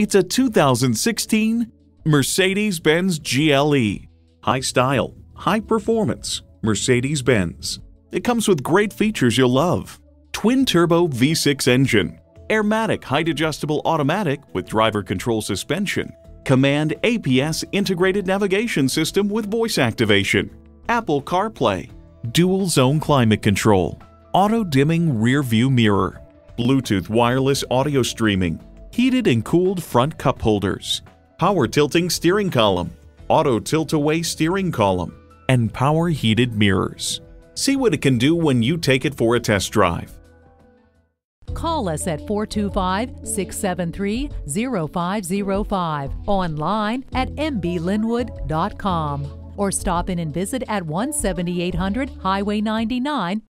It's a 2016 Mercedes-Benz GLE. High style, high performance, Mercedes-Benz. It comes with great features you'll love. Twin-turbo V6 engine, Airmatic height-adjustable automatic with driver control suspension, Command APS integrated navigation system with voice activation, Apple CarPlay, dual-zone climate control, auto-dimming rear-view mirror, Bluetooth wireless audio streaming, heated and cooled front cup holders, power tilting steering column, auto tilt-away steering column, and power heated mirrors. See what it can do when you take it for a test drive. Call us at 425-673-0505, online at mblynwood.com, or stop in and visit at 17800 Highway 99